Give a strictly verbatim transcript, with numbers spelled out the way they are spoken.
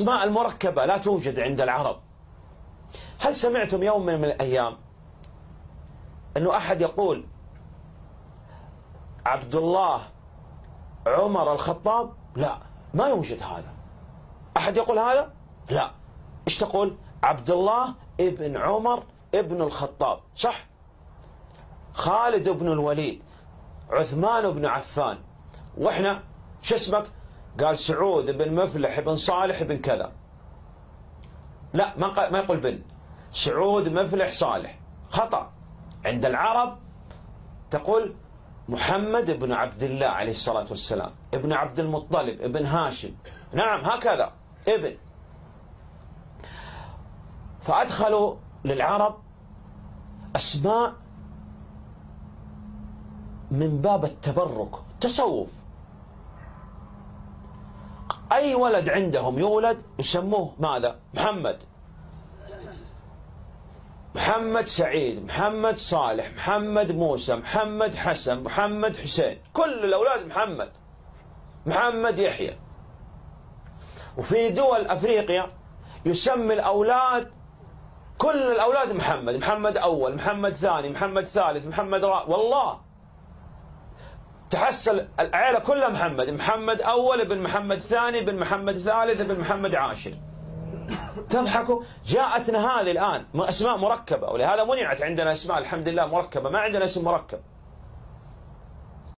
الأسماء المركبة لا توجد عند العرب. هل سمعتم يوم من الأيام أنه أحد يقول عبد الله عمر الخطاب؟ لا، ما يوجد هذا. أحد يقول هذا؟ لا. إيش تقول؟ عبد الله ابن عمر ابن الخطاب، صح؟ خالد ابن الوليد، عثمان ابن عفان، وإحنا شو اسمك؟ قال سعود بن مفلح بن صالح بن كذا. لا، ما ما يقول بن سعود مفلح صالح، خطأ. عند العرب تقول محمد بن عبد الله عليه الصلاة والسلام، ابن عبد المطلب، ابن هاشم، نعم هكذا ابن. فأدخلوا للعرب أسماء من باب التبرك، التصوف. أي ولد عندهم يولد يسموه ماذا؟ محمد، محمد سعيد، محمد صالح، محمد موسى، محمد حسن، محمد حسين، كل الأولاد محمد، محمد يحيى. وفي دول أفريقيا يسمي الأولاد، كل الأولاد محمد، محمد أول، محمد ثاني، محمد ثالث، محمد رابع. والله تحصل العائلة كلها محمد، محمد أول بن محمد ثاني بن محمد ثالث بن محمد عاشر. تضحكوا؟ جاءتنا هذه الآن أسماء مركبة، ولهذا منعت عندنا أسماء الحمد لله مركبة، ما عندنا اسم مركب.